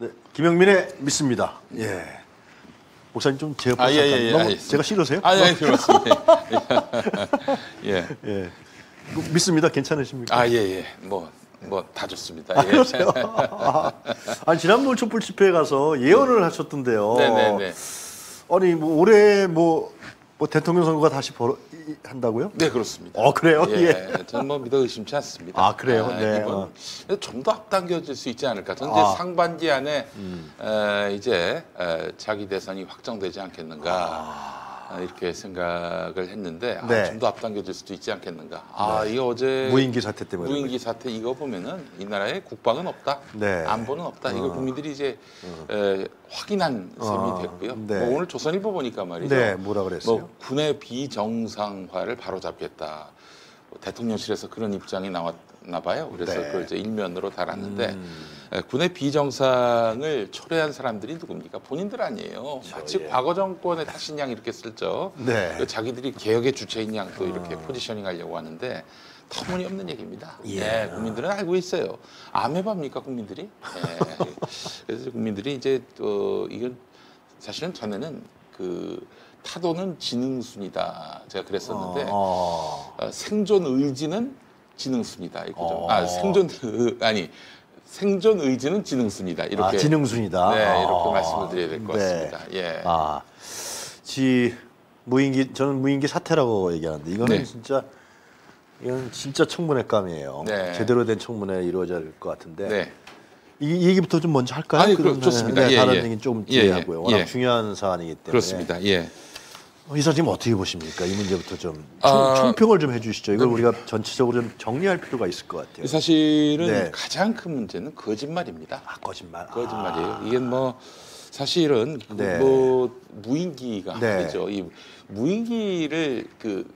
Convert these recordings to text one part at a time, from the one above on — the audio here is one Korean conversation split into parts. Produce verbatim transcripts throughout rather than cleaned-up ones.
네, 김용민의 믿습니다. 예. 목사님 좀 제가 아, 예, 예, 너무 예, 제가 싫으세요? 아니, 아니, 그렇습니다. 예. 예. 믿습니다. 괜찮으십니까? 아, 예, 예. 뭐, 뭐 다 좋습니다. 아, 예. 아, 아니, 지난번 촛불 집회에 가서 예언을 네. 하셨던데요. 네, 네, 네. 아니, 뭐 올해 뭐, 뭐 대통령 선거가 다시 벌어 한다고요? 네, 그렇습니다. 어, 그래요? 예. 예. 저는 뭐 믿어 의심치 않습니다. 아, 그래요? 아, 네. 어. 좀 더 앞당겨질 수 있지 않을까. 저는 아. 이제 상반기 안에 음. 에, 이제 에, 자기 대선이 확정되지 않겠는가 아. 이렇게 생각을 했는데 네. 아, 좀 더 앞당겨질 수도 있지 않겠는가. 아, 네. 이거 어제 무인기 사태 때문에 무인기 사태 이거 보면은 이 나라에 국방은 없다, 네. 안보는 없다. 어. 이걸 국민들이 이제 어. 에, 확인한 셈이 아, 됐고요. 네. 뭐 오늘 조선일보 보니까 말이죠. 네, 뭐라 그랬어요? 뭐 군의 비정상화를 바로잡겠다. 대통령실에서 그런 입장이 나왔나 봐요. 그래서 네. 그걸 이제 일면으로 달았는데 음. 군의 비정상을 초래한 사람들이 누굽니까? 본인들 아니에요. 저, 마치 예. 과거 정권의 탓인 양 이렇게 쓸죠. 네. 자기들이 개혁의 주체인 양 또 이렇게 어. 포지셔닝 하려고 하는데 터무니없는 얘기입니다. 예. 예, 국민들은 알고 있어요. 아메바입니까 국민들이? 예. 그래서 국민들이 이제 어, 이건 사실은 전에는 그 타도는 지능순이다 제가 그랬었는데 어... 어, 생존 의지는 지능순이다 이렇게 좀, 어... 아 생존 아니 생존 의지는 지능순이다 이렇게 아, 지능순이다. 네 이렇게 어... 말씀을 드려야 될 것 네. 같습니다. 예. 아, 지 무인기 저는 무인기 사태라고 얘기하는데 이거는 네. 진짜. 이건 진짜 청문회감이에요. 네. 제대로 된 청문회 이루어져야 될 것 같은데 네. 이, 이 얘기부터 좀 먼저 할까요? 아니, 그럼 좋습니다. 네, 예, 다른 예. 얘기는 조금 뒤에 하고요. 예, 워낙 예. 중요한 사안이기 때문에 그렇습니다. 예. 이사님 어떻게 보십니까? 이 문제부터 좀 아, 총평을 좀 해주시죠. 이걸 네. 우리가 전체적으로 좀 정리할 필요가 있을 것 같아요. 사실은 네. 가장 큰 문제는 거짓말입니다. 아, 거짓말. 거짓말이에요. 아. 이게 뭐 사실은 네. 뭐 무인기가 네. 아니죠. 이 무인기를 그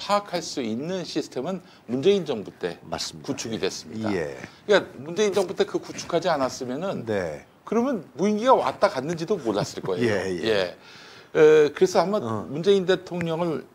파악할 수 있는 시스템은 문재인 정부 때 맞습니다. 구축이 됐습니다. 예. 그러니까 문재인 정부 때 그 구축하지 않았으면은 네. 그러면 무인기가 왔다 갔는지도 몰랐을 거예요. 예, 예. 예. 에, 그래서 아마 어. 문재인 대통령을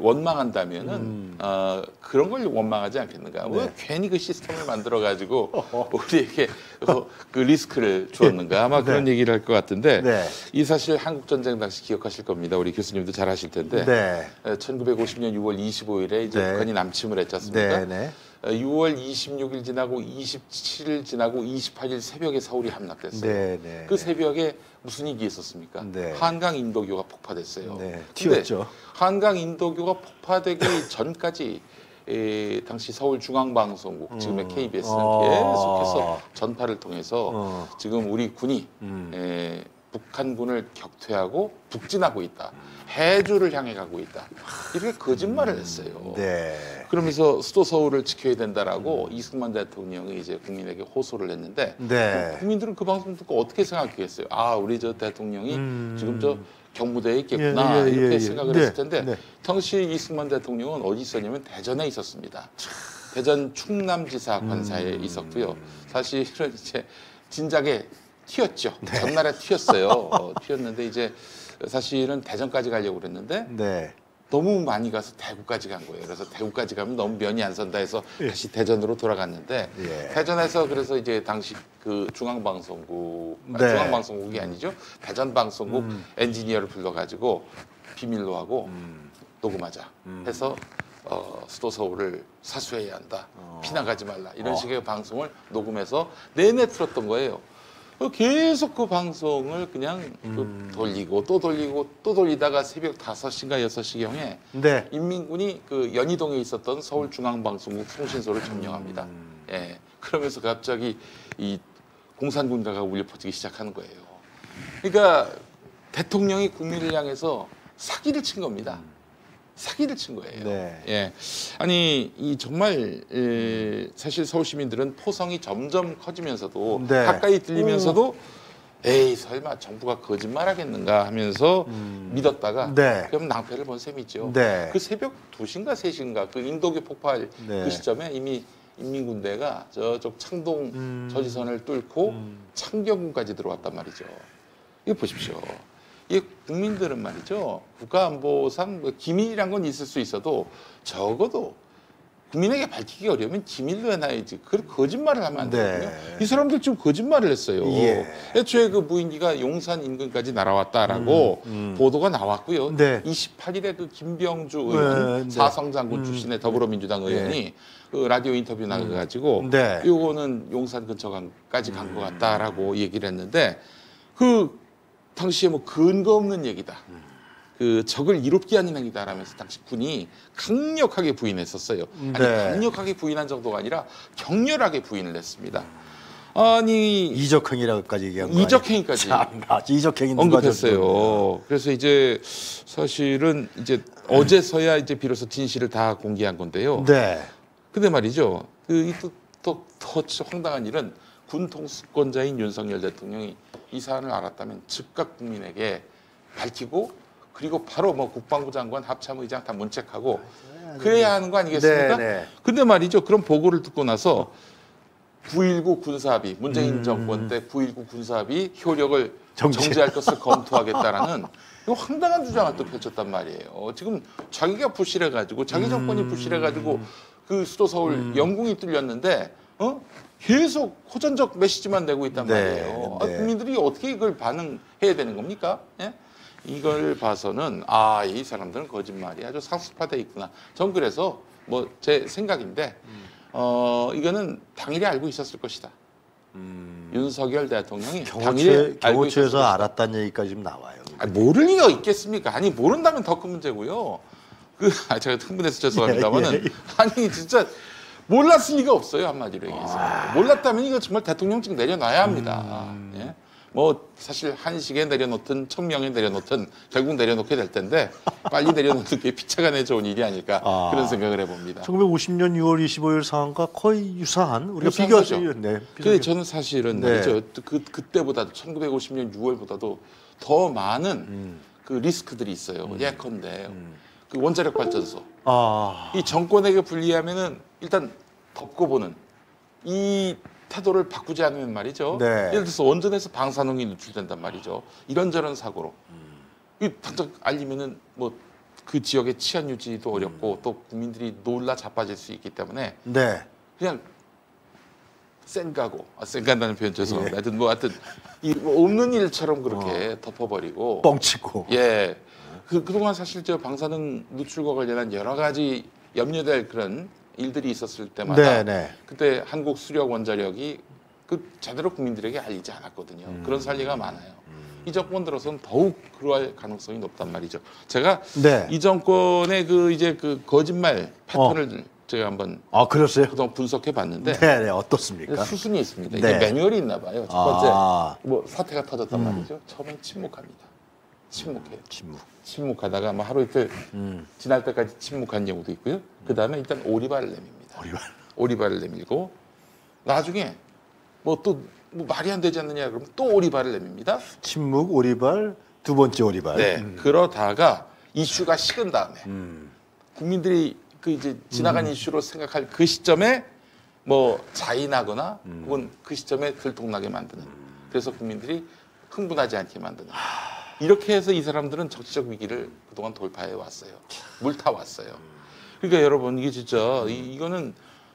원망한다면은 음. 어, 그런 걸 원망하지 않겠는가? 네. 왜 괜히 그 시스템을 만들어 가지고 우리에게 어, 그 리스크를 주었는가? 아마 네. 그런 얘기를 할 것 같은데 네. 이 사실 한국 전쟁 당시 기억하실 겁니다. 우리 교수님도 잘 아실 텐데 네. 천구백오십년 유월 이십오일에 이제 네. 북한이 남침을 했지 않습니까? 네, 네. 유월 이십육일 지나고 이십칠일 지나고 이십팔일 새벽에 서울이 함락됐어요. 네, 네, 그 새벽에 무슨 일이 있었습니까? 네. 한강 인도교가 폭파됐어요. 네, 튀었죠. 한강 인도교가 폭파되기 전까지 에, 당시 서울중앙방송국 음. 지금의 케이비에스는 아. 계속해서 전파를 통해서 어. 지금 우리 군이 음. 에, 북한군을 격퇴하고 북진하고 있다. 해주를 향해 가고 있다. 이렇게 거짓말을 했어요. 네. 그러면서 수도 서울을 지켜야 된다라고 음. 이승만 대통령이 이제 국민에게 호소를 했는데 네. 국민들은 그 방송 듣고 어떻게 생각했겠어요? 아, 우리 저 대통령이 음. 지금 저 경무대에 있겠구나 예, 예, 이렇게 예, 예. 생각을 네. 했을 텐데 네. 당시 이승만 대통령은 어디 있었냐면 대전에 있었습니다. 대전 충남지사 관사에 음. 있었고요. 사실은 이제 진작에 튀었죠. 네. 전날에 튀었어요. 어, 튀었는데 이제 사실은 대전까지 가려고 그랬는데 네. 너무 많이 가서 대구까지 간 거예요. 그래서 대구까지 가면 너무 면이 안 선다 해서 다시 대전으로 돌아갔는데 예. 대전에서 그래서 이제 당시 그 중앙방송국 네. 중앙방송국이 아니죠. 대전방송국 음. 엔지니어를 불러가지고 비밀로 하고 음. 녹음하자 음. 해서 어, 수도 서울을 사수해야 한다. 어. 피난 가지 말라. 이런 어. 식의 방송을 녹음해서 내내 틀었던 거예요. 계속 그 방송을 그냥 음. 그 돌리고 또 돌리고 또 돌리다가 새벽 다섯시인가 여섯시경에 네. 인민군이 그 연희동에 있었던 서울중앙방송국 송신소를 점령합니다. 음. 예. 그러면서 갑자기 이 공산군가가 울려 퍼지기 시작하는 거예요. 그러니까 대통령이 국민을 향해서 사기를 친 겁니다. 사기를 친 거예요. 네. 예. 아니, 이 정말, 에, 사실 서울시민들은 포성이 점점 커지면서도, 네. 가까이 들리면서도, 오. 에이, 설마 정부가 거짓말 하겠는가 하면서 음. 믿었다가, 네. 그럼 낭패를 본 셈이죠. 네. 그 새벽 두시인가 세시인가, 그 인도교 폭발 네. 그 시점에 이미 인민군대가 저쪽 창동 음. 저지선을 뚫고 음. 창경군까지 들어왔단 말이죠. 이거 보십시오. 이 국민들은 말이죠. 국가안보상 뭐 기밀이란 건 있을 수 있어도 적어도 국민에게 밝히기 어려우면 기밀로 해놔야지. 그걸 거짓말을 하면 안 되거든요. 네. 이 사람들 지금 거짓말을 했어요. 예. 애초에 그 무인기가 용산 인근까지 날아왔다라고 음, 음. 보도가 나왔고요. 네. 이십팔 일에 그 김병주 의원, 네, 사성장군 네. 출신의 더불어민주당 의원이 네. 그 라디오 인터뷰 나가가지고 네. 요거는 용산 근처까지 간 것 같다라고 얘기를 했는데, 그 당시에 뭐 근거 없는 얘기다. 그 적을 이롭게 하는 행위다라면서 당시 군이 강력하게 부인했었어요. 네. 아니 강력하게 부인한 정도가 아니라 격렬하게 부인을 했습니다. 아니 이적행위라고까지 얘기한 거예요. 이적행위까지 이적행위 언급했어요. 그래서 이제 사실은 이제 어제서야 이제 비로소 진실을 다 공개한 건데요. 네. 근데 말이죠. 그또또 더 황당한 일은 군 통수권자인 윤석열 대통령이 이 사안을 알았다면 즉각 국민에게 밝히고, 그리고 바로 뭐 국방부 장관, 합참의장 다 문책하고 맞아요. 그래야 하는 거 아니겠습니까? 네네. 근데 말이죠. 그런 보고를 듣고 나서 구일구 군사합의, 문재인 음. 정권 때 구일구 군사합의 효력을 정지. 정지할 것을 검토하겠다라는 이거 황당한 주장을 또 펼쳤단 말이에요. 지금 자기가 부실해가지고, 자기 정권이 부실해가지고 그 수도 서울 음. 영궁이 뚫렸는데 어? 계속 호전적 메시지만 내고 있단 네. 말이에요. 네. 아, 국민들이 어떻게 이걸 반응해야 되는 겁니까? 예? 이걸 봐서는 아, 이 사람들은 거짓말이 아주 상습화돼 있구나. 전 그래서 뭐 제 생각인데 음. 어 이거는 당일에 알고 있었을 것이다. 음. 윤석열 대통령이 경호처, 당일에 경호처에서 알았다는 얘기까지 지금 나와요. 아니, 모를 리가 있겠습니까? 아니 모른다면 더 큰 문제고요. 그 아, 제가 흥분해서 죄송합니다만은 예, 예. 아니 진짜 몰랐을 리가 없어요, 한마디로 얘기해서. 와. 몰랐다면 이거 정말 대통령직 내려놔야 합니다. 음. 예? 뭐 사실 한식에 내려놓든 청명에 내려놓든 결국 내려놓게 될 텐데 빨리 내려놓는 게 피차간에 좋은 일이 아닐까 아, 그런 생각을 해봅니다. 천구백오십 년 유월 이십오일 상황과 거의 유사한 우리가 비교하죠. 네, 근데 저는 사실은 네. 말이죠. 그, 그때보다도 천구백오십 년 유월보다도 더 많은 음. 그 리스크들이 있어요. 음. 예컨대 음. 그 원자력 발전소. 아. 이 정권에게 불리하면은 일단 덮고 보는 이 태도를 바꾸지 않으면 말이죠. 네. 예를 들어서 원전에서 방사능이 누출된단 말이죠. 이런저런 사고로. 음. 이 당장 알리면은 뭐 그 지역의 치안 유지도 어렵고 음. 또 국민들이 놀라 자빠질 수 있기 때문에 네. 그냥 쌩가고, 아, 쌩간다는 표현 죄송합니다. 예. 하여튼 뭐 하여튼 이 뭐 없는 일처럼 그렇게 어. 덮어버리고 뻥치고. 예. 그 그동안 사실 저 방사능 누출과 관련한 여러 가지 염려될 그런 일들이 있었을 때마다 네네. 그때 한국 수력 원자력이 그 제대로 국민들에게 알리지 않았거든요. 음. 그런 사례가 많아요. 음. 이 정권 들어서는 더욱 그럴 가능성이 높단 말이죠. 제가 네. 이 정권의 그 이제 그 거짓말 패턴을 어. 제가 한번 아, 그랬어요? 그동안 분석해 봤는데 네네 어떻습니까? 수순이 있습니다. 이게 네. 매뉴얼이 있나 봐요. 첫 번째 아. 뭐 사태가 터졌단 음. 말이죠. 처음엔 침묵합니다. 침묵해요. 침묵. 침묵하다가 뭐 하루 이틀 음. 지날 때까지 침묵한 경우도 있고요. 그 다음에 일단 오리발을 내밉니다. 오리발. 오리발을 내밀고 나중에 뭐 또 뭐 말이 안 되지 않느냐 그러면 또 오리발을 내밉니다. 침묵, 오리발, 두 번째 오리발. 네. 음. 그러다가 이슈가 식은 다음에 음. 국민들이 그 이제 지나간 음. 이슈로 생각할 그 시점에 뭐 자인하거나 음. 혹은 그 시점에 들통나게 만드는. 그래서 국민들이 흥분하지 않게 만드는. 하... 이렇게 해서 이 사람들은 정치적 위기를 그동안 돌파해 왔어요. 물타 왔어요. 그러니까 여러분 이게 진짜 이, 이거는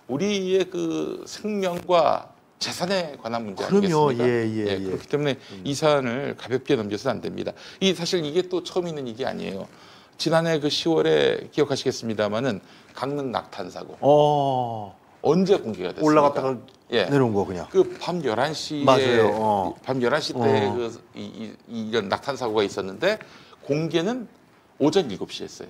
우리의 그 생명과 재산에 관한 문제 그럼요. 아니겠습니까? 예, 예, 예, 그렇기 때문에 음. 이 사안을 가볍게 넘겨서는 안 됩니다. 이 사실 이게 또 처음 있는 일이 아니에요. 지난해 그 시월에 기억하시겠습니다마는 강릉 낙탄 사고. 어. 언제 공개가 됐습니까? 올라갔다가 예. 내려온 거 그냥. 그 밤 열한 시에 맞아요. 어. 밤 열한 시 때 어. 그 이, 이, 이런 낙탄 사고가 있었는데 공개는 오전 일곱 시에 했어요.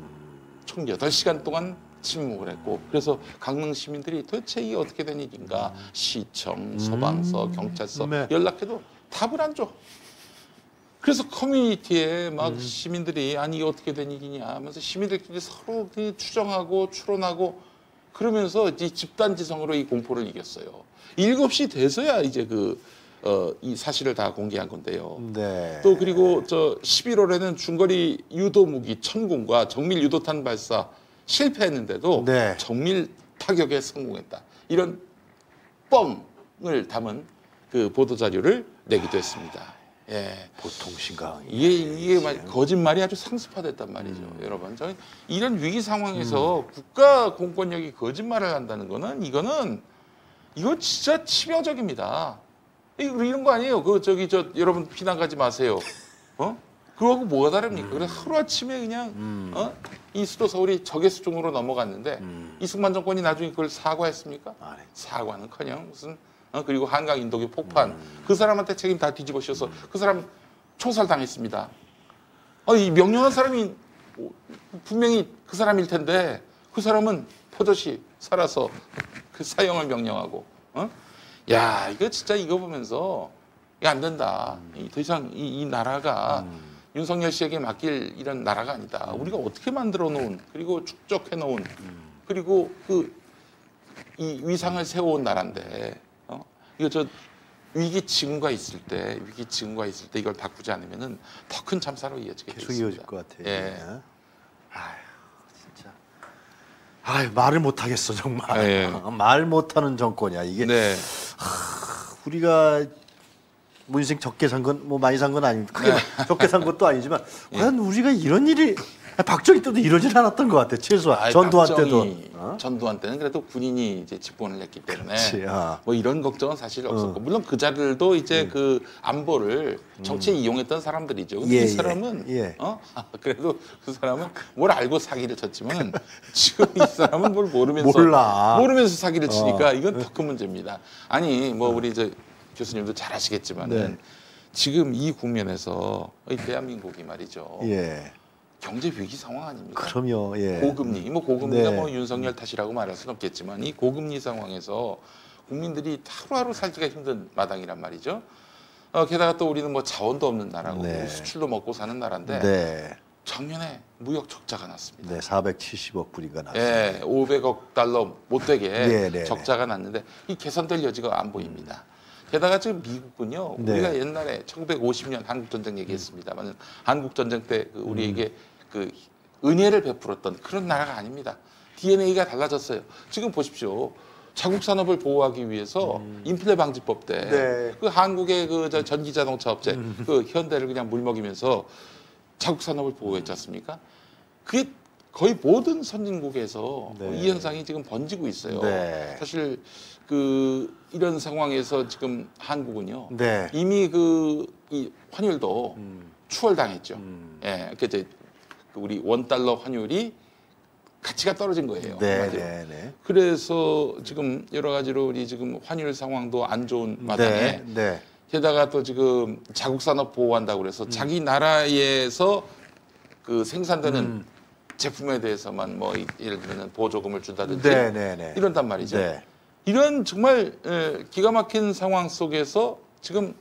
총 여덟 시간 동안 침묵을 했고, 그래서 강릉 시민들이 도대체 이게 어떻게 된 일인가 시청, 소방서, 음. 경찰서 네. 연락해도 답을 안 줘. 그래서 커뮤니티에 막 음. 시민들이 아니 이게 어떻게 된 일이냐 하면서 시민들끼리 서로 추정하고 추론하고 그러면서 이 집단지성으로 이 공포를 이겼어요. 일곱 시 돼서야 이제 그, 어, 이 사실을 다 공개한 건데요. 네. 또 그리고 저 십일월에는 중거리 유도 무기 천궁과 정밀 유도탄 발사 실패했는데도 네. 정밀 타격에 성공했다. 이런 뻥을 담은 그 보도자료를 내기도 했습니다. 예. 보통 심각한 이게 이게 말, 거짓말이 아주 상습화됐단 말이죠, 음. 여러분. 저는 이런 위기 상황에서 음. 국가 공권력이 거짓말을 한다는 거는 이거는 이거 진짜 치명적입니다. 이런 거 아니에요. 그 저기 저 여러분 피난 가지 마세요. 어? 그거하고 뭐가 다릅니까? 음. 그래서 하루아침에 그냥 음. 어? 이 수도 서울이 적의 수중으로 넘어갔는데 음. 이승만 정권이 나중에 그걸 사과했습니까? 아, 네. 사과는커녕 무슨 어? 그리고 한강 인도교 폭판 음. 그 사람한테 책임 다 뒤집어 씌워서 음. 그 사람 총살 당했습니다. 아, 이 명령한 사람이 분명히 그 사람일 텐데 그 사람은 포젓이 살아서 그 사형을 명령하고 어? 야 이거 진짜 이거 보면서 이게 안 된다. 음. 더 이상 이, 이 나라가 음. 윤석열 씨에게 맡길 이런 나라가 아니다. 우리가 어떻게 만들어 놓은 그리고 축적해 놓은 음. 그리고 그 이 위상을 세워온 나라인데 어? 이거 저 위기 징후가 있을 때 위기 징후가 있을 때 이걸 바꾸지 않으면은 더 큰 참사로 이어지게 되겠습니다. 계속 이어질 것 같아요. 예. 아휴 진짜 아휴 말을 못 하겠어 정말. 예. 말 못 하는 정권이야 이게. 네. 하, 우리가 뭐 인생 적게 산 건 뭐 많이 산 건 아닙니다. 크게 네. 적게 산 것도 아니지만 과연 예. 우리가 이런 일이 박정희 때도 이러진 않았던 것 같아. 최소한 아이, 전두환 때도 어? 전두환 때는 그래도 군인이 이제 집권을 했기 때문에 그렇지, 아. 뭐 이런 걱정은 사실 없었고 어. 물론 그 자들도 이제 음. 그 안보를 정치에 음. 이용했던 사람들이죠. 근데 예, 이 사람은 예. 어? 아, 그래도 그 사람은 뭘 알고 사기를 쳤지만 지금 이 사람은 뭘 모르면서 몰라. 모르면서 사기를 어. 치니까 이건 더 큰 문제입니다. 아니 뭐 우리 이제 교수님도 잘 아시겠지만은 네. 지금 이 국면에서 이 대한민국이 말이죠. 예. 경제 위기 상황 아닙니까? 그럼요. 예. 고금리, 뭐 고금리가 네. 뭐 윤석열 탓이라고 말할 수는 없겠지만 이 고금리 상황에서 국민들이 하루하루 살기가 힘든 마당이란 말이죠. 어, 게다가 또 우리는 뭐 자원도 없는 나라고 네. 수출로 먹고 사는 나라인데 네. 작년에 무역 적자가 났습니다. 네, 사백칠십억 불인가 났습니다. 예, 오백억 달러 못 되게 네, 네, 적자가 네. 났는데 이 개선될 여지가 안 보입니다. 음. 게다가 지금 미국은요. 네. 우리가 옛날에 천구백오십 년 한국전쟁 얘기했습니다만 음. 한국전쟁 때 우리에게 그 은혜를 베풀었던 그런 나라가 아닙니다. 디엔에이가 달라졌어요. 지금 보십시오. 자국산업을 보호하기 위해서 음. 인플레 방지법 때 네. 그 한국의 그 전기자동차 업체 음. 그 현대를 그냥 물먹이면서 자국산업을 보호했지 않습니까? 그게 거의 모든 선진국에서 네. 이 현상이 지금 번지고 있어요. 네. 사실 그 이런 상황에서 지금 한국은요 네. 이미 그 이 환율도 음. 추월당했죠. 음. 예, 그러니까 이제 우리 원 달러 환율이 가치가 떨어진 거예요. 네, 네, 네. 그래서 지금 여러 가지로 우리 지금 환율 상황도 안 좋은 마당에 네, 네. 게다가 또 지금 자국 산업 보호한다고 그래서 음. 자기 나라에서 그 생산되는 음. 제품에 대해서만 뭐 예를 들면 보조금을 준다든지 네, 네, 네. 이런단 말이죠. 네. 이런 정말 기가 막힌 상황 속에서 지금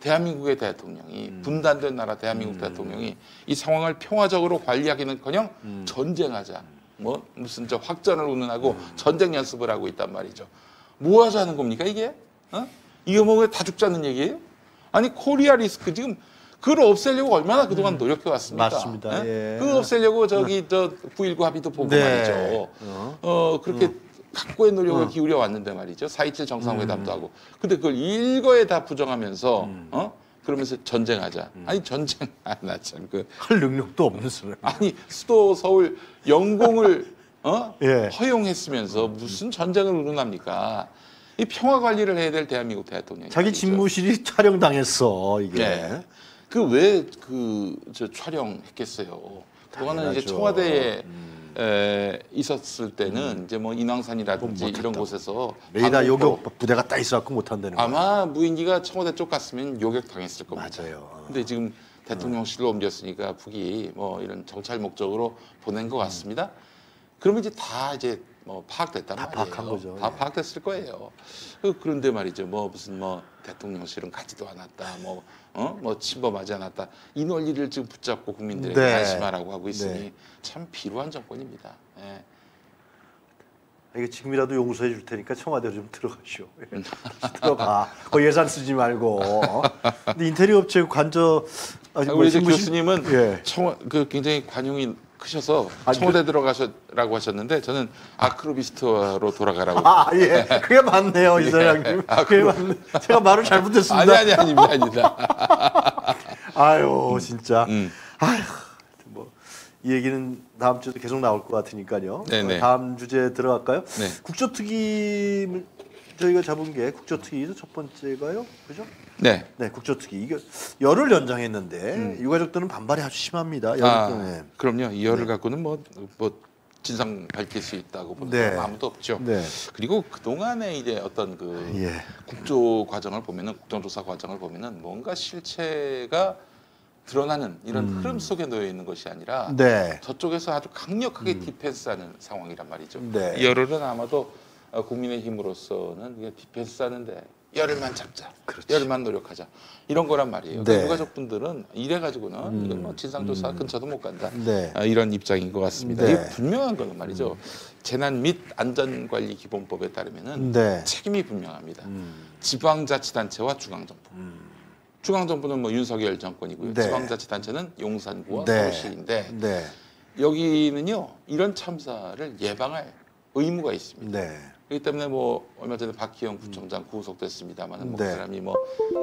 대한민국의 대통령이 음. 분단된 나라 대한민국 음. 대통령이 이 상황을 평화적으로 관리하기는커녕 음. 전쟁하자 뭐 무슨 저 확전을 운운하고 음. 전쟁 연습을 하고 있단 말이죠. 뭐 하자는 겁니까 이게? 어? 이거 뭐 왜 다 죽자는 얘기예요? 아니 코리아 리스크 지금. 그걸 없애려고 얼마나 그동안 노력해왔습니까? 맞습니다. 예? 예. 그거 없애려고 저기 저 구일구 합의도 보고 네. 말이죠. 어, 어 그렇게 어. 각고의 노력을 어. 기울여 왔는데 말이죠. 사일칠 정상회담도 음. 하고. 근데 그걸 일거에 다 부정하면서 음. 어 그러면서 전쟁하자. 음. 아니 전쟁 나 참 그 할 능력도 없는 사람. 아니 수도 서울 영공을 어 예. 허용했으면서 무슨 전쟁을 운운합니까? 이 평화 관리를 해야 될 대한민국 대통령. 자기 아니죠. 집무실이 촬영당했어 이게. 예. 그 왜 그 저 촬영했겠어요. 그거는 이제 청와대에 음. 에, 있었을 때는 음. 이제 뭐 인왕산이라든지 이런 곳에서 레이더 요격 부대가 딱 있어갖고 못 한다는 아마 거예요. 아마 무인기가 청와대 쪽 갔으면 요격 당했을 겁니다. 맞아요. 근데 지금 대통령실로 음. 옮겼으니까 북이 뭐 이런 정찰 목적으로 보낸 것 같습니다. 음. 그러면 이제 다 이제 뭐 파악됐단 다 말이에요. 파악한 거죠. 다 예. 파악됐을 거예요. 그런데 말이죠. 뭐 무슨 뭐 대통령실은 가지도 않았다. 뭐 어? 뭐 침범하지 않았다. 이 논리를 지금 붙잡고 국민들에게 네. 안심하라고 하고 있으니 네. 참 비루한 정권입니다. 예. 이게 지금이라도 용서해 줄 테니까 청와대로 좀 들어가시오. 들어가. 그 예산 쓰지 말고. 근데 인테리어 업체 관저 아니, 우리 뭐, 교수님은 예. 청와 그 굉장히 관용이 크셔서 청와대 들어가라고 하셨는데 저는 아크로비스트로 돌아가라고. 아, 예. 그게 맞네요, 이사장님. 예. 그게 맞네. 제가 말을 잘못했습니다. 아니, 아니, 아닙니다. 아닙니다. 아유 음. 진짜. 음. 아휴 뭐 이 얘기는 다음 주에도 계속 나올 것 같으니까요. 네네. 다음 주제 들어갈까요? 네. 국조특위 저희가 잡은 게 국조특위도 첫 번째가요, 그죠? 네. 네, 국조특위 이게 열흘 연장했는데 음. 유가족들은 반발이 아주 심합니다. 아, 네. 그럼요. 이 열흘 네. 갖고는 뭐 뭐. 진상 밝힐 수 있다고 보는 네. 사람 아무도 없죠. 네. 그리고 그 동안에 이제 어떤 그 예. 국조 과정을 보면은 국정조사 과정을 보면은 뭔가 실체가 드러나는 이런 음. 흐름 속에 놓여 있는 것이 아니라 네. 저쪽에서 아주 강력하게 음. 디펜스하는 상황이란 말이죠. 네. 이 열흘은 아마도 국민의힘으로서는 디펜스하는데 열흘만 잡자, 그렇지. 열흘만 노력하자 이런 거란 말이에요. 네. 유가족분들은 이래 가지고는 음. 이건 뭐 진상조사 음. 근처도 못 간다 네. 아, 이런 입장인 것 같습니다. 네. 이게 분명한 거는 말이죠. 음. 재난 및 안전관리기본법에 따르면은 네. 책임이 분명합니다. 음. 지방자치단체와 중앙정부. 음. 중앙정부는 뭐 윤석열 정권이고요. 네. 지방자치단체는 용산구와 네. 서울시인데 네. 여기는요 이런 참사를 예방할 의무가 있습니다. 네. 그렇기 때문에 뭐 얼마 전에 박희영 구청장 구속됐습니다만은 뭐 네. 그 사람이 뭐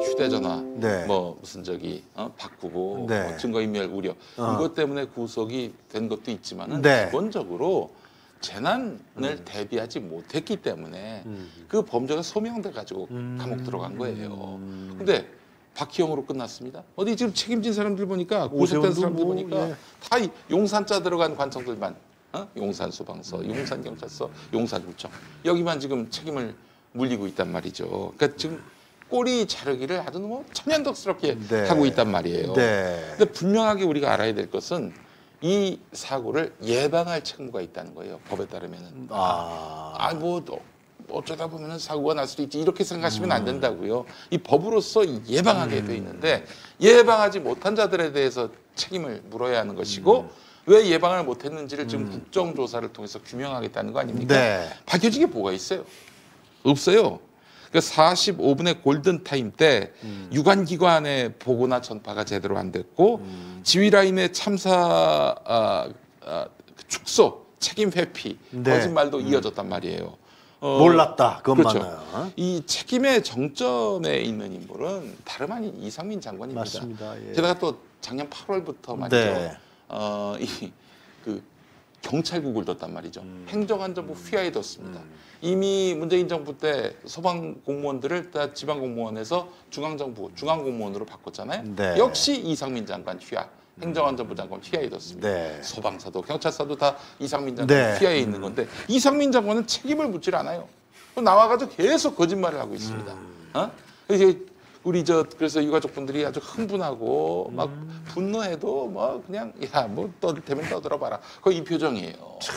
휴대전화, 네. 뭐 무슨 저기 어? 바꾸고 네. 뭐 증거인멸 우려 어. 이것 때문에 구속이 된 것도 있지만은 네. 기본적으로 재난을 음. 대비하지 못했기 때문에 음. 그 범죄가 소명돼 가지고 음. 감옥 들어간 거예요. 음. 근데 박희영으로 끝났습니다. 어디 지금 책임진 사람들 보니까 구속된 사람들 뭐, 보니까 예. 다 용산자 들어간 관청들만. 어? 용산소방서, 용산경찰서, 용산구청 여기만 지금 책임을 물리고 있단 말이죠. 그러니까 지금 꼬리 자르기를 아주 뭐 천연덕스럽게 네. 하고 있단 말이에요. 네. 근데 분명하게 우리가 알아야 될 것은 이 사고를 예방할 책무가 있다는 거예요. 법에 따르면은 아, 아 뭐 어쩌다 보면은 사고가 날 수도 있지 이렇게 생각하시면 안 된다고요. 이 법으로서 예방하게 돼 있는데 예방하지 못한 자들에 대해서 책임을 물어야 하는 것이고. 음. 왜 예방을 못했는지를 지금 음. 국정조사를 통해서 규명하겠다는 거 아닙니까? 네. 밝혀진 게 뭐가 있어요? 없어요. 그러니까 사십오 분의 골든타임 때 음. 유관기관의 보고나 전파가 제대로 안 됐고 음. 지휘라인의 참사 아, 아, 축소, 책임 회피, 네. 거짓말도 음. 이어졌단 말이에요. 어, 몰랐다. 그건 그렇죠. 맞나요? 이 책임의 정점에 있는 인물은 다름 아닌 이상민 장관입니다. 맞습니다. 예. 게다가 또 작년 팔월부터 말이죠. 네. 어, 이, 그, 경찰국을 뒀단 말이죠. 음. 행정안전부 휘하에 뒀습니다. 음. 이미 문재인 정부 때 소방 공무원들을 다 지방 공무원에서 중앙정부, 중앙 공무원으로 바꿨잖아요. 네. 역시 이상민 장관 휘하, 행정안전부 장관 휘하에 뒀습니다. 네. 소방사도, 경찰사도 다 이상민 장관 네. 휘하에 있는 건데 이상민 장관은 책임을 묻질 않아요. 나와가지고 계속 거짓말을 하고 있습니다. 음. 어? 우리 저 그래서 유가족분들이 아주 흥분하고 막 분노해도 뭐 그냥 야 뭐 떠들면 떠들어봐라. 그거 이 표정이에요. 참.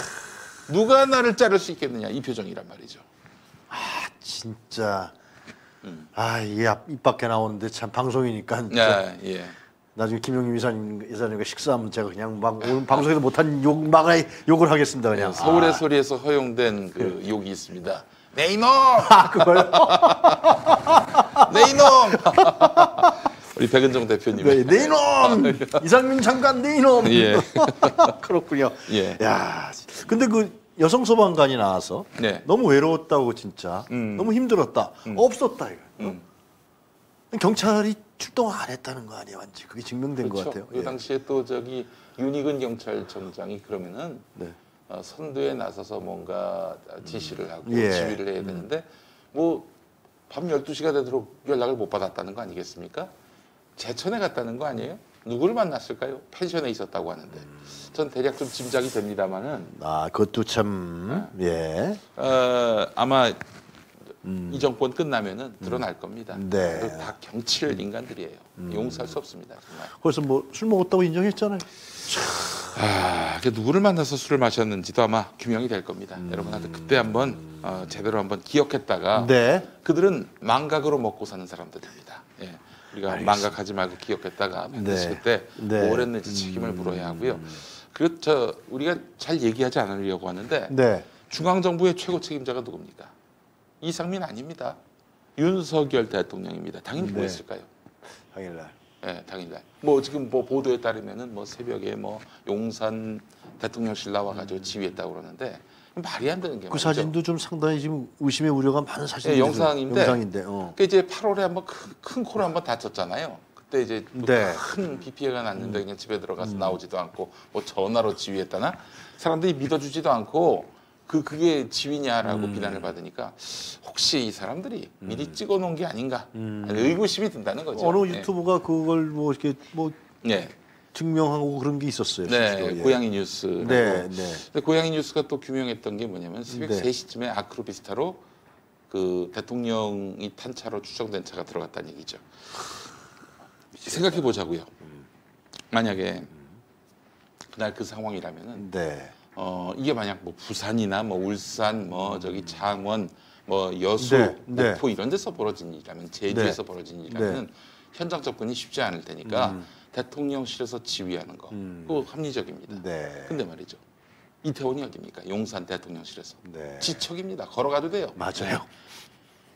누가 나를 자를 수 있겠느냐 이 표정이란 말이죠. 아 진짜 음. 아 이 입 밖에 나오는데 참 방송이니까 진짜. 예, 예. 나중에 김용민 이사님, 이사님과 식사하면 제가 그냥 막 오늘 방송에서 못한 욕 막 욕을 하겠습니다 그냥. 네, 서울의 아. 소리에서 허용된 그 네. 욕이 있습니다. 네 이놈! 아, 그걸? 네 이놈! 우리 백은정 대표님. 네, 네 이놈! 이상민 장관 네 이놈! 예. 그렇군요. 예. 야, 근데 그 여성 소방관이 나와서 네. 너무 외로웠다고 진짜. 음. 너무 힘들었다. 음. 없었다 이거. 음. 경찰이 출동 안 했다는 거 아니에요, 완전 그게 증명된 그렇죠. 것 같아요. 그 예. 당시에 또 저기 윤희근 경찰청장이 그러면은. 네. 어, 선두에 나서서 뭔가 지시를 하고 예. 지휘를 해야 되는데 뭐 밤 열두 시가 되도록 연락을 못 받았다는 거 아니겠습니까? 제천에 갔다는 거 아니에요? 누구를 만났을까요? 펜션에 있었다고 하는데 전 대략 좀 짐작이 됩니다만은 아 그것도 참 예 어, 아마 음. 이 정권 끝나면은 드러날 겁니다. 네. 다 경칠 인간들이에요. 음. 용서할 수 없습니다. 정말. 그래서 뭐 술 먹었다고 인정했잖아요. 아, 그 누구를 만나서 술을 마셨는지도 아마 규명이 될 겁니다. 음. 여러분한테 그때 한번 어, 제대로 한번 기억했다가 네. 그들은 망각으로 먹고 사는 사람들입니다. 예. 우리가 알겠습니다. 망각하지 말고 기억했다가 반드시 네. 그때 네. 뭐 오랬는지 책임을 물어야 하고요. 음. 그렇죠. 우리가 잘 얘기하지 않으려고 하는데 네. 중앙정부의 최고 책임자가 누굽니까? 이상민 아닙니다. 윤석열 대통령입니다. 당연히 뭐 네. 했을까요? 당일날. 예, 당일날. 뭐 지금 뭐 보도에 따르면은 뭐 새벽에 뭐 용산 대통령실 나와가지고 음. 지휘했다고 그러는데 말이 안 되는 게. 그 맞죠? 사진도 좀 상당히 지금 의심의 우려가 많은 사진인데. 예, 영상인데. 영상인데. 어. 그 이제 팔월에 한번 큰, 큰 코로 한번 다쳤잖아요. 그때 이제 네. 큰 비 피해가 났는데 그냥 집에 들어가서 음. 나오지도 않고 뭐 전화로 지휘했다나 사람들이 믿어주지도 않고 그 그게 지휘냐라고 음. 비난을 받으니까 혹시 이 사람들이 음. 미리 찍어놓은 게 아닌가 음. 의구심이 든다는 거죠. 어느 네. 유튜브가 그걸 뭐 이렇게 뭐 네. 증명하고 그런 게 있었어요. 네, 예. 고양이 뉴스. 네, 네. 근데 고양이 뉴스가 또 규명했던 게 뭐냐면 새벽 네. 세 시쯤에 아크로비스타로 그 대통령이 탄 차로 추정된 차가 들어갔다는 얘기죠. 생각해 보자고요. 음. 만약에 음. 그날 그 상황이라면은 네. 어 이게 만약 뭐 부산이나 뭐 울산, 뭐 저기 창원, 뭐 여수, 네. 목포 네. 이런 데서 벌어진 일이라면 제주에서 네. 벌어진 일이라면 네. 현장 접근이 쉽지 않을 테니까. 음. 대통령실에서 지휘하는 거, 음. 그거 합리적입니다. 네. 근데 말이죠. 이태원이 어디입니까? 용산 대통령실에서. 네. 지척입니다. 걸어가도 돼요. 맞아요.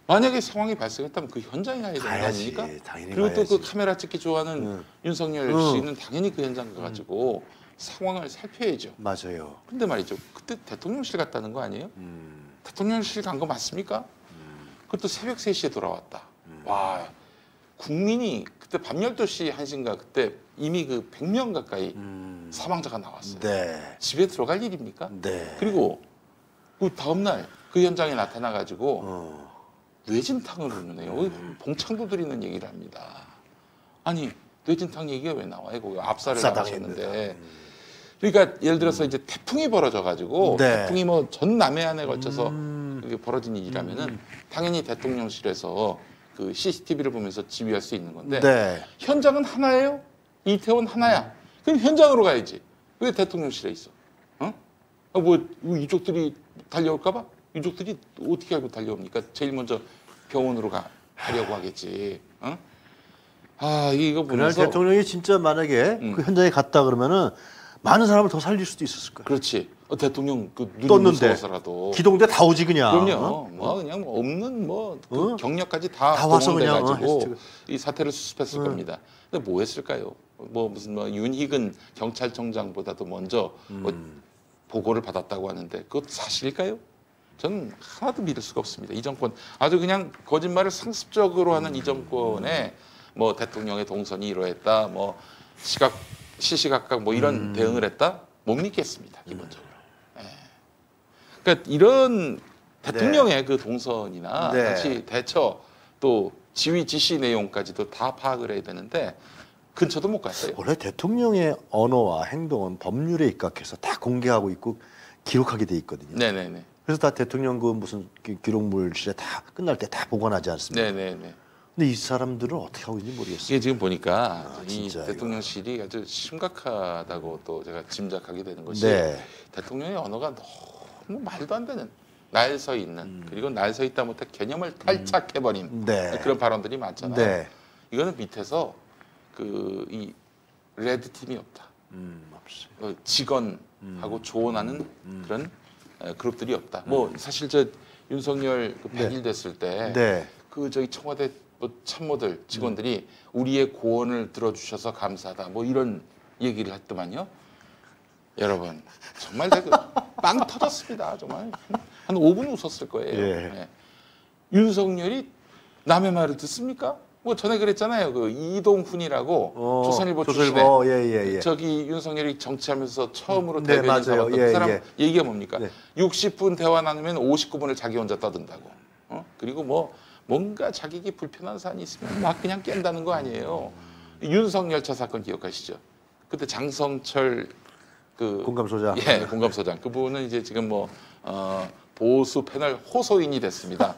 만약에 상황이 발생했다면 그 현장에 가야 되는 거 아닙니까? 당연히 그리고 또 그 카메라 찍기 좋아하는 음. 윤석열 음. 씨는 당연히 그 현장 가가지고 음. 상황을 살펴야죠. 맞아요. 근데 말이죠. 그때 대통령실 갔다는 거 아니에요? 음. 대통령실 간 거 맞습니까? 음. 그것도 새벽 세 시에 돌아왔다. 음. 와. 국민이 그때 밤 열두 시 한 시인가 그때 이미 그 백 명 가까이 음. 사망자가 나왔어요. 네. 집에 들어갈 일입니까? 네. 그리고 그 다음날 그 현장에 나타나가지고 어. 뇌진탕을 하는데요. 음. 봉창도 드리는 얘기를 합니다. 아니 뇌진탕 얘기가 왜 나와요? 거기 압사를 당했는데. 음. 그러니까 예를 들어서 이제 태풍이 벌어져가지고 네. 태풍이 뭐 전 남해안에 걸쳐서 음. 그게 벌어진 일이라면은 음. 당연히 대통령실에서 그 씨씨티비를 보면서 지휘할 수 있는 건데 네. 현장은 하나예요. 이태원 하나야. 그럼 현장으로 가야지. 왜 대통령실에 있어? 어? 아, 뭐 이쪽들이 달려올까 봐? 이쪽들이 어떻게 알고 달려옵니까? 제일 먼저 병원으로 가, 가려고 하겠지. 어? 아 이거 보면서 그날 대통령이 진짜 만약에 음. 그 현장에 갔다 그러면은 많은 사람을 더 살릴 수도 있었을 거야. 그렇지. 어, 대통령 그 눈이 무서워서라도 기동대 다 오지 그냥. 그럼요. 어? 뭐 그냥 없는 뭐 그 어? 경력까지 다, 다 와서 그냥 가지고 어, 이 사태를 수습했을 어. 겁니다. 근데 뭐 했을까요? 뭐 무슨 뭐 윤희근 경찰청장보다도 먼저 음. 뭐 보고를 받았다고 하는데 그것 사실일까요? 저는 하나도 믿을 수가 없습니다. 이 정권 아주 그냥 거짓말을 상습적으로 하는 음. 이 정권에 뭐 대통령의 동선이 이러했다. 뭐 시각 시시각각 뭐 이런 음. 대응을 했다? 못 믿겠습니다. 기본적으로. 음. 네. 그러니까 이런 대통령의 네. 그 동선이나 네. 같이 대처 또 지휘 지시 내용까지도 다 파악을 해야 되는데 근처도 못 갔어요. 원래 대통령의 언어와 행동은 법률에 입각해서 다 공개하고 있고 기록하게 돼 있거든요. 네네네. 그래서 다 대통령 그 무슨 기록물실에 다 끝날 때 다 보관하지 않습니까? 네네네. 근데 이 사람들은 어떻게 하고 있는지 모르겠어요. 이게 지금 보니까 아, 이 대통령실이 이거. 아주 심각하다고 또 제가 짐작하게 되는 것이 네. 대통령의 언어가 너무 말도 안 되는 날 서 있는 음. 그리고 날 서 있다 못해 개념을 탈착해버린 음. 네. 그런 발언들이 많잖아요. 네. 이거는 밑에서 그 이 레드 팀이 없다. 음, 없어요. 직원하고 음. 조언하는 음. 그런 그룹들이 없다. 음. 뭐 사실 저 윤석열 그 백 일 네. 됐을 때 네. 그 저기 청와대 참모들 직원들이 음. 우리의 고언을 들어주셔서 감사하다 뭐 이런 얘기를 했더만요. 여러분 정말 빵 터졌습니다. 정말 한 오 분 웃었을 거예요. 예. 네. 윤석열이 남의 말을 듣습니까? 뭐 전에 그랬잖아요. 그 이동훈이라고 어, 조선일보 출신에 조선일보. 예, 예, 예. 저기 윤석열이 정치하면서 처음으로 대변인 네, 삼았던 예, 그 사람 예. 얘기가 뭡니까? 네. 육십 분 대화 나누면 오십구 분을 자기 혼자 떠든다고. 어? 그리고 뭐 뭔가 자기에게 불편한 사안이 있으면 막 그냥 깬다는 거 아니에요. 윤석열차 사건 기억하시죠? 그때 장성철 그 공감소장, 예, 공감소장 그분은 이제 지금 뭐 어, 보수 패널 호소인이 됐습니다.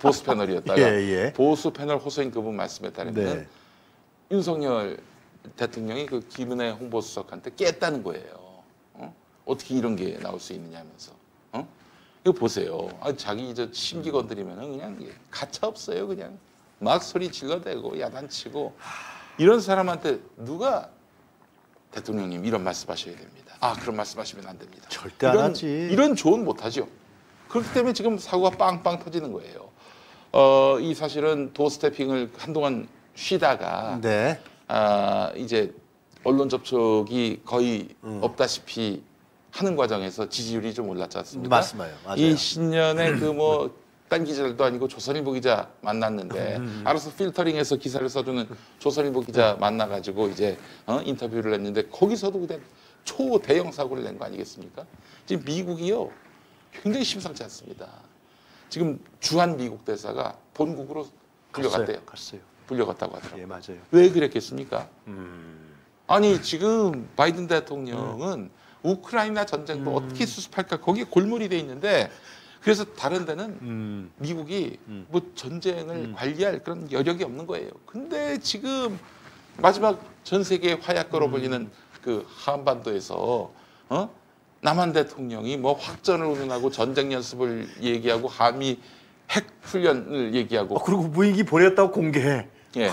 보수 패널이었다가 예, 예. 보수 패널 호소인 그분 말씀에 따르면 네. 윤석열 대통령이 그 김은혜 홍보수석한테 깼다는 거예요. 어? 어떻게 이런 게 나올 수 있느냐면서. 어? 이거 보세요. 아, 자기 저 심기 건드리면은 그냥 가차 없어요. 그냥 막 소리 질러대고 야단치고 이런 사람한테 누가 대통령님 이런 말씀하셔야 됩니다. 아 그런 말씀하시면 안 됩니다. 절대 이런, 안 하지. 이런 조언 못 하죠. 그렇기 때문에 지금 사고가 빵빵 터지는 거예요. 어, 이 사실은 도스태핑을 한동안 쉬다가 네. 아, 이제 언론 접촉이 거의 음. 없다시피 하는 과정에서 지지율이 좀 올랐지 않습니까? 맞습니다. 맞아요. 이 신년에 그 뭐 딴 기자들도 아니고 조선일보 기자 만났는데 음. 알아서 필터링해서 기사를 써주는 조선일보 기자 만나가지고 이제 어? 인터뷰를 했는데 거기서도 그냥 초대형 사고를 낸 거 아니겠습니까? 지금 미국이요 굉장히 심상치 않습니다. 지금 주한 미국 대사가 본국으로 불려갔대요. 갔어요. 갔어요. 불려갔다고 하더라고요. 예, 맞아요. 왜 그랬겠습니까? 음. 아니 지금 바이든 대통령은 음. 우크라이나 전쟁도 음. 어떻게 수습할까 거기에 골몰이 돼 있는데 그래서 다른 데는 음. 미국이 음. 뭐 전쟁을 음. 관리할 그런 여력이 없는 거예요. 근데 지금 마지막 전 세계의 화약거로 음. 불리는 그 한반도에서 어? 남한 대통령이 뭐 확전을 운운하고 전쟁 연습을 얘기하고 한미 핵 훈련을 얘기하고 아, 그리고 무인기 보냈다고 공개해. 예,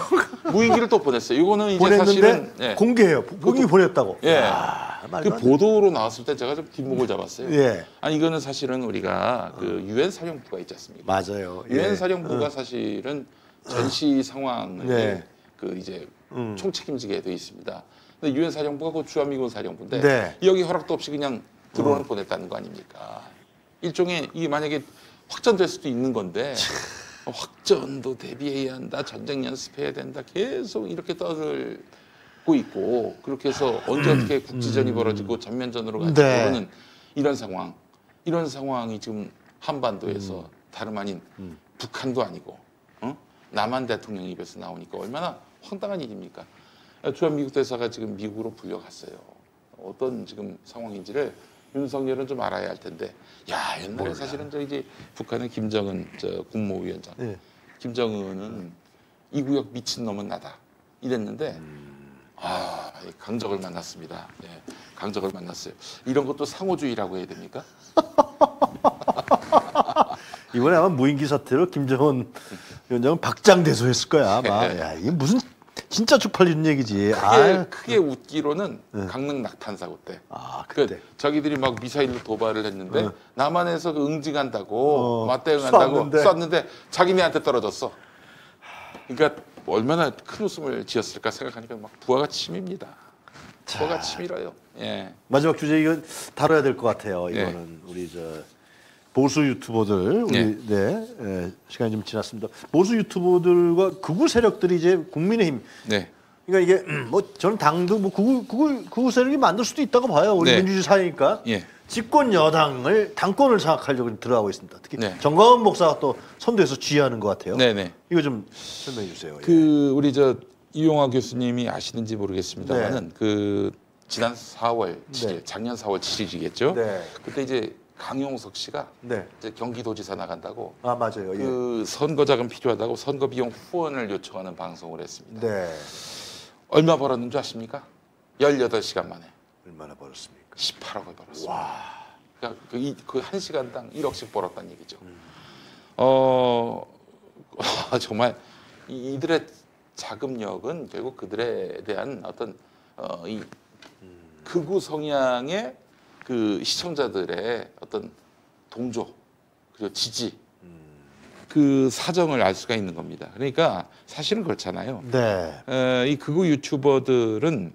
무인기를 또 보냈어요. 이거는 이제 보냈는데 사실은 예. 공개해요. 무인기 보냈다고. 예, 아, 그 보도로 나왔을 때 제가 좀 뒷목을 잡았어요. 예, 아니 이거는 사실은 우리가 그 유엔 사령부가 있지 않습니까? 맞아요. 유엔 예. 사령부가 어. 사실은 전시 상황을 네. 그 이제 음. 총책임지게 돼 있습니다. 근데 유엔 사령부가 그 주한미군 사령부인데 네. 여기 허락도 없이 그냥 드론을 음. 보냈다는 거 아닙니까? 일종의 이게 만약에 확전될 수도 있는 건데 확전도 대비해야 한다, 전쟁 연습해야 된다 계속 이렇게 떠들고 있고 그렇게 해서 언제 어떻게 국지전이 음. 벌어지고 전면전으로 가는 네. 이런 상황 이런 상황이 지금 한반도에서 음. 다름 아닌 음. 북한도 아니고 어? 남한 대통령 입에서 나오니까 얼마나 황당한 일입니까? 주한미국 대사가 지금 미국으로 불려갔어요. 어떤 지금 상황인지를 윤석열은 좀 알아야 할 텐데, 야 옛날에 몰라. 사실은 저 이제 북한의 김정은 저 국무위원장, 네. 김정은은 이 구역 미친 놈은 나다 이랬는데, 음. 아 강적을 만났습니다. 네, 강적을 만났어요. 이런 것도 상호주의라고 해야 됩니까? 이번에 아마 무인기 사태로 김정은 위원장은 박장대소했을 거야. 아마 야, 이게 무슨 진짜 쪽팔리는 얘기지. 크게, 아, 크게 그... 웃기로는 응. 강릉 낙탄 사고 때. 아, 그때. 그, 자기들이 막 미사일로 도발을 했는데 응. 남한에서 그 응징한다고 어, 맞대응한다고 쐈는데. 쐈는데 자기네한테 떨어졌어. 그러니까 얼마나 큰 웃음을 지었을까 생각하니까 막 부하가 침입니다. 부하가 침이라요. 예. 마지막 주제 이건 다뤄야 될 것 같아요. 이거는 예. 우리 저 보수 유튜버들 우리 네. 네, 네 시간이 좀 지났습니다. 보수 유튜버들과 극우 세력들이 이제 국민의힘 네. 그러니까 이게 뭐 저는 당도 뭐 극우 극우 극우 세력이 만들 수도 있다고 봐요. 우리 네. 민주주의 사회니까 네. 집권 여당을 당권을 장악하려고 들어가고 있습니다. 특히 네. 전광훈 목사가 또 선두에서 지휘하는 것 같아요. 네네 네. 이거 좀 설명해 주세요. 그 예. 우리 저 이용화 교수님이 아시는지 모르겠습니다만은 네. 그 지난 사월 칠일 네. 작년 사월 칠일이겠죠. 네. 그때 이제 강용석 씨가 네. 이제 경기도지사 나간다고 아, 맞아요. 그 예. 선거 자금 필요하다고 선거 비용 후원을 요청하는 방송을 했습니다. 네. 얼마 벌었는 줄 아십니까? 열여덟 시간 만에. 얼마나 벌었습니까? 십팔억을 벌었습니다. 와. 그러니까 그, 그 한 시간당 일억씩 벌었다는 얘기죠. 음. 어, 정말 이들의 자금력은 결국 그들에 대한 어떤 어, 이 극우 성향의 그 시청자들의 어떤 동조 그리고 지지 음. 그 사정을 알 수가 있는 겁니다. 그러니까 사실은 그렇잖아요. 네. 어, 이 극우 유튜버들은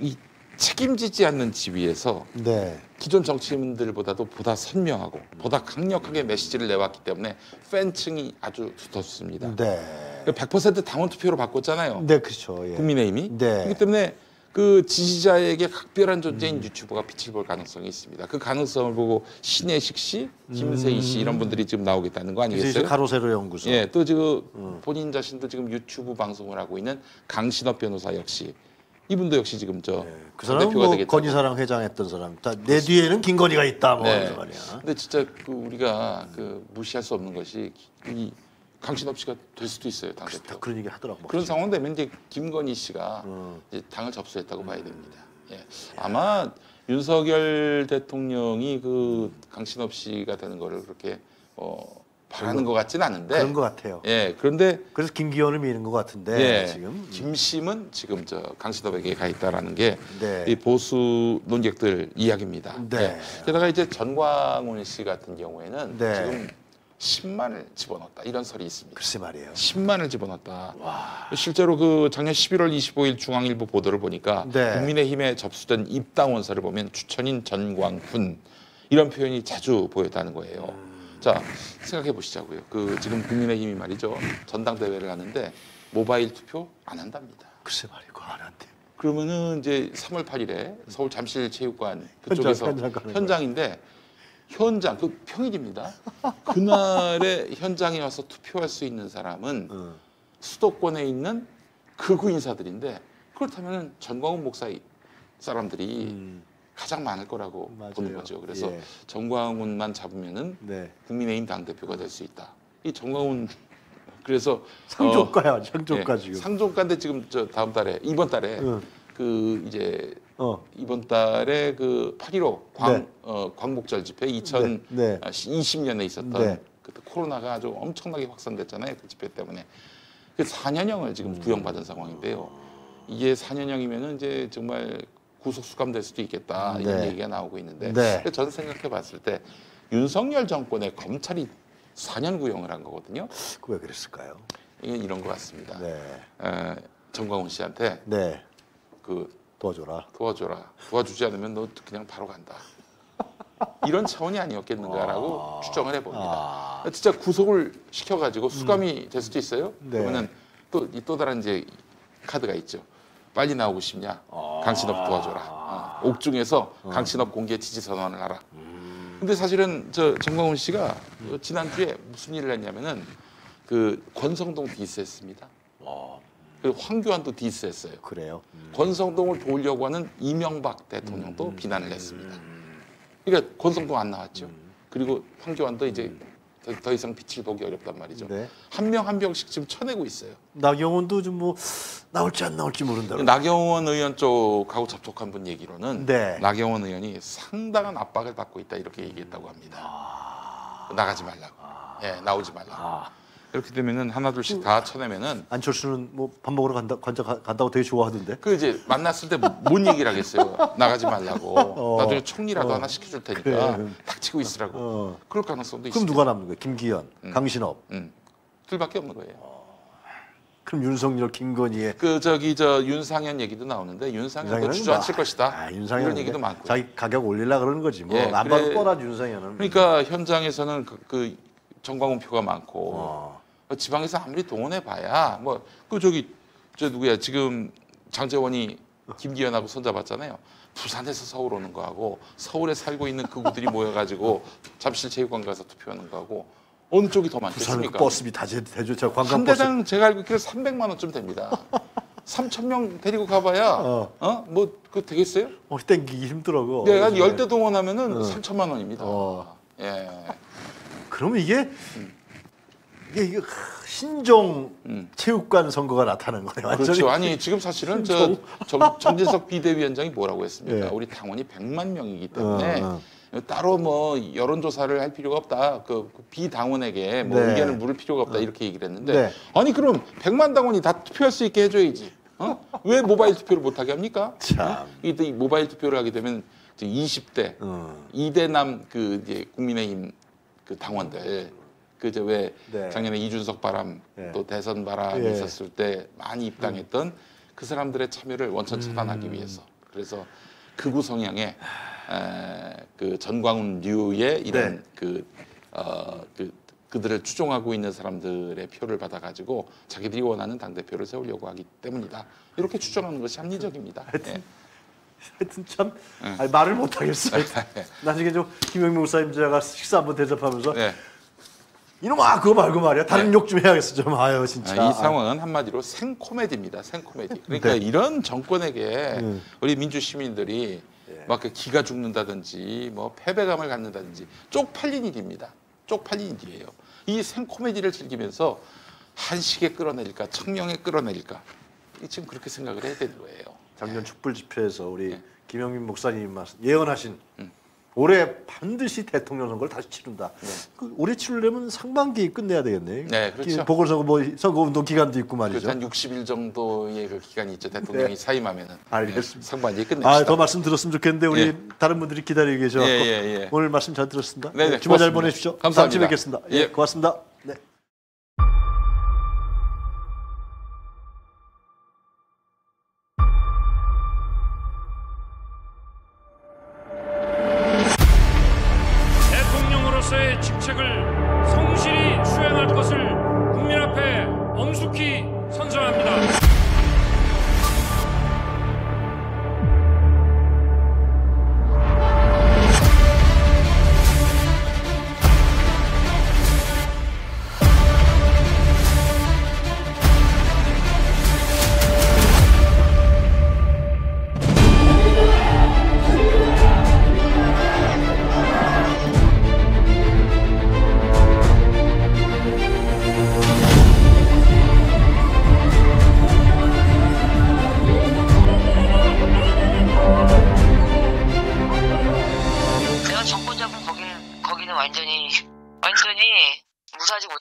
이 책임지지 않는 지위에서 네. 기존 정치인들보다도 보다 선명하고 음. 보다 강력하게 메시지를 내왔기 때문에 팬층이 아주 두텁습니다. 네. 백 퍼센트 당원 투표로 바꿨잖아요. 네, 그렇죠. 예. 국민의힘이 네. 그렇기 때문에. 그 지지자에게 각별한 존재인 음. 유튜버가 빛을 볼 가능성이 있습니다. 그 가능성을 보고 신혜식 씨, 김세희 씨 이런 분들이 지금 나오겠다는 거 아니겠어요? 가로세로 연구소. 예, 또 지금 음. 본인 자신도 지금 유튜브 방송을 하고 있는 강신업 변호사 역시 이분도 역시 지금 저 그 네. 사람은 뭐 건희사랑 회장했던 사람. 다 내 뒤에는 김건희가 있다 뭐 이런 네. 말이야. 근데 진짜 그 우리가 그 무시할 수 없는 것이 이 강신업 씨가 될 수도 있어요, 당 대표. 그런 얘기 하더라고. 그런 상황 되면 이제 김건희 씨가 음. 이제 당을 접수했다고 음. 봐야 됩니다. 예. 예. 아마 윤석열 대통령이 그 강신업 씨가 되는 거를 그렇게 어, 바라는 것 같진 않은데. 그런 것 같아요. 예. 그런데 그래서 김기현을 미는 것 같은데 예. 지금 김심은 지금 저 강신업에게 가 있다라는 게 네. 이 보수 논객들 이야기입니다. 네. 예. 게다가 이제 전광훈 씨 같은 경우에는 네. 지금. 십만을 집어넣었다 이런 설이 있습니다. 글쎄 말이에요. 십만을 집어넣었다. 와. 실제로 그 작년 십일월 이십오일 중앙일보 보도를 보니까 네. 국민의힘에 접수된 입당 원서를 보면 추천인 전광훈 이런 표현이 자주 보였다는 거예요. 음. 자, 생각해 보시자고요. 그 지금 국민의힘이 말이죠. 전당대회를 하는데 모바일 투표 안 한답니다. 글쎄 말이고 안 한대. 그러면은 이제 삼월 팔일에 서울 잠실체육관 그쪽에서 현장, 현장 현장인데 거예요. 현장 그 평일입니다. 그날에 현장에 와서 투표할 수 있는 사람은 음. 수도권에 있는 극우 인사들인데 그렇다면은 전광훈 목사 사람들이 음. 가장 많을 거라고 맞아요. 보는 거죠. 그래서 예. 전광훈만 잡으면은 네. 국민의힘 당대표가 될 수 있다. 이 전광훈 그래서 상조가야 어, 상조가 예, 지금 상조가인데 지금 저 다음 달에 이번 달에 응. 그 이제 어. 이번 달에 그 팔일오 광 네. 어, 광복절 집회 이천이십 년에 있었던 네. 그때 코로나가 아주 엄청나게 확산됐잖아요. 그 집회 때문에 그 사 년형을 지금 음. 구형받은 상황인데요. 이게 사 년형이면은 이제 정말 구속 수감될 수도 있겠다 네. 이런 얘기가 나오고 있는데 네. 저는 생각해봤을 때 윤석열 정권의 검찰이 사 년 구형을 한 거거든요. 그 왜 그랬을까요? 이게 이런 것 같습니다. 네. 에, 전광훈 씨한테 네. 그 도와줘라. 도와줘라. 도와주지 않으면 너 그냥 바로 간다. 이런 차원이 아니었겠는가라고 아 추정을 해봅니다. 아 진짜 구속을 시켜가지고 수감이 음. 될 수도 있어요. 네. 그러면은 또, 또 다른 이제 카드가 있죠. 빨리 나오고 싶냐? 아 강신업 도와줘라. 아 옥중에서 음. 강신업 공개 지지 선언을 하라. 근데 사실은 저 전광훈 씨가 지난주에 무슨 일을 했냐면은 그 권성동 디스했습니다. 그리고 황교안도 디스했어요. 그래요? 음. 권성동을 도우려고 하는 이명박 대통령도 음. 비난을 했습니다. 그러니까 권성동 안 나왔죠. 음. 그리고 황교안도 이제 더, 더 이상 빛을 보기 어렵단 말이죠. 네. 한 명 한 명씩 지금 쳐내고 있어요. 나경원도 좀 뭐 나올지 안 나올지 모른다고. 나경원 의원 쪽하고 접촉한 분 얘기로는 네. 나경원 의원이 상당한 압박을 받고 있다 이렇게 얘기했다고 합니다. 아... 나가지 말라고. 아... 예, 나오지 말라고. 아... 이렇게 되면은 하나 둘씩 다 쳐내면은 안철수는 뭐 밥 먹으러 간다, 간다 간다고 되게 좋아하던데. 그 이제 만났을 때 뭔 얘기를 하겠어요. 나가지 말라고. 어, 나중에 총리라도 어, 하나 시켜줄 테니까 그래. 닥치고 있으라고. 어. 그럴 가능성도 있어요. 그럼 있어요. 누가 남는 거예요? 김기현, 음. 강신업, 음. 둘밖에 없는 거예요. 어. 그럼 윤석열, 김건희의 그 저기 저 윤상현 얘기도 나오는데 윤상현도 주저앉힐 것이다. 아, 윤상현 이런 얘기도 많고. 자기 가격 올리려 그러는 거지. 뭐 안 봐도 예, 그래. 뻔한 윤상현은. 그러니까 현장에서는 그, 그 전광훈 표가 많고. 어. 지방에서 아무리 동원해 봐야 뭐 그 저기 저 누구야 지금 장제원이 김기현하고 손잡았잖아요. 부산에서 서울 오는 거하고 서울에 살고 있는 그구들이 모여가지고 잠실체육관 가서 투표하는 거하고 어느 쪽이 더 많겠습니까? 버스비 다 대주 저 관광버스 한 대당 제가 알고 있기로 삼백만 원쯤 됩니다. 삼천 명 데리고 가봐야 어 뭐 그 어? 되겠어요? 어 땡기기 힘들어고. 네, 한 열 대 동원하면은 어. 삼천만 원입니다. 어. 예. 그러면 이게. 음. 이게, 이게 신종 음. 체육관 선거가 나타난 거예요. 완전히. 그렇죠. 아니 지금 사실은 저 정, 정진석 비대위원장이 뭐라고 했습니까? 네. 우리 당원이 백만 명이기 때문에 어, 어. 따로 뭐 여론조사를 할 필요가 없다. 그, 그 비당원에게 뭐 네. 의견을 물을 필요가 없다. 어. 이렇게 얘기를 했는데 네. 아니 그럼 백만 당원이 다 투표할 수 있게 해줘야지. 어? 왜 모바일 투표를 못하게 합니까? 참. 이 모바일 투표를 하게 되면 이십 대, 어. 이대남 그 이제 국민의힘 그 당원들. 그저 왜 네. 작년에 이준석 바람 네. 또 대선 바람이 네. 있었을 때 많이 입당했던 음. 그 사람들의 참여를 원천 차단하기 음. 위해서 그래서 극우 성향의 에, 그 전광훈 류의 이런 네. 그, 어, 그 그들을 추종하고 있는 사람들의 표를 받아가지고 자기들이 원하는 당대표를 세우려고 하기 때문이다. 이렇게 추정하는 것이 합리적입니다. 네. 하여튼 참 네. 아니, 말을 못하겠어요. 네. 나중에 좀 김용민 목사님제가 식사 한번 대접하면서 네. 이놈아 그거 말고 말이야. 다른 네. 욕 좀 해야겠어. 좀 아유 진짜. 아, 이 상황은 한마디로 생코미디입니다. 생코미디. 그러니까 네. 이런 정권에게 네. 우리 민주 시민들이 네. 막 기가 죽는다든지 뭐 패배감을 갖는다든지 쪽팔린 일입니다. 쪽팔린 일이에요. 이 생코미디를 즐기면서 한식에 끌어내릴까 청명에 끌어내릴까 지금 그렇게 생각을 해야 되는 거예요. 작년 촛불 집회에서 우리 네. 김용민 목사님 말씀 예언하신 음. 올해 반드시 대통령 선거를 다시 치른다. 네. 그 올해 치르려면 상반기 끝내야 되겠네요. 네, 그렇죠. 보궐선거 뭐 선거운동 기간도 있고 말이죠. 한 육십 일 정도의 그 기간이 있죠. 대통령이 네. 사임하면은. 알겠습니다. 상반기 끝냅시다. 아, 더 말씀 들었으면 좋겠는데 우리 예. 다른 분들이 기다리고 계셔서 예, 예, 예. 오늘 말씀 잘 들었습니다. 네, 네, 주말 잘 보내십시오. 감사합니다. 다음 주에 뵙겠습니다. 예, 예. 고맙습니다. 네. 책을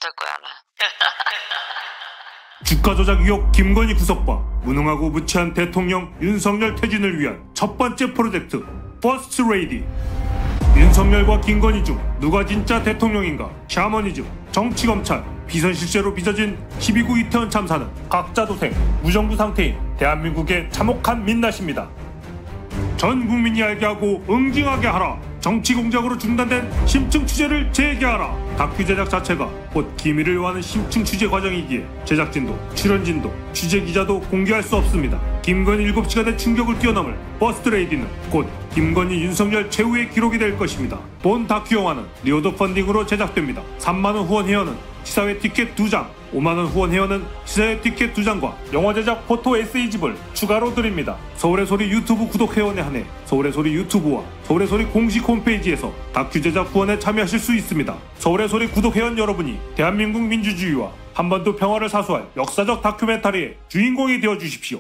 못할 거야, 아마. 주가 조작 의혹 김건희 구속과 무능하고 무치한 대통령 윤석열 퇴진을 위한 첫 번째 프로젝트 퍼스트 레이디. 윤석열과 김건희 중 누가 진짜 대통령인가? 샤머니즘, 정치검찰, 비선실세로 빚어진 십이 구 이태원 참사는 각자 도생, 무정부 상태인 대한민국의 참혹한 민낯입니다. 전 국민이 알게 하고 응징하게 하라. 정치 공작으로 중단된 심층 취재를 재개하라. 다큐 제작 자체가 곧 기밀을 요하는 심층 취재 과정이기에 제작진도 출연진도 취재기자도 공개할 수 없습니다. 김건희 일곱 시간의 충격을 뛰어넘을 퍼스트레이디는 곧 김건희 윤석열 최후의 기록이 될 것입니다. 본 다큐 영화는 리오더 펀딩으로 제작됩니다. 삼만 원 후원 회원은 시사회 티켓 두 장, 오만 원 후원 회원은 시사회 티켓 두 장과 영화 제작 포토 에세이집을 추가로 드립니다. 서울의 소리 유튜브 구독 회원에 한해 서울의 소리 유튜브와 서울의 소리 공식 홈페이지에서 다큐 제작 후원에 참여하실 수 있습니다. 서울의 소리 구독 회원 여러분이 대한민국 민주주의와 한반도 평화를 사수할 역사적 다큐멘터리의 주인공이 되어 주십시오.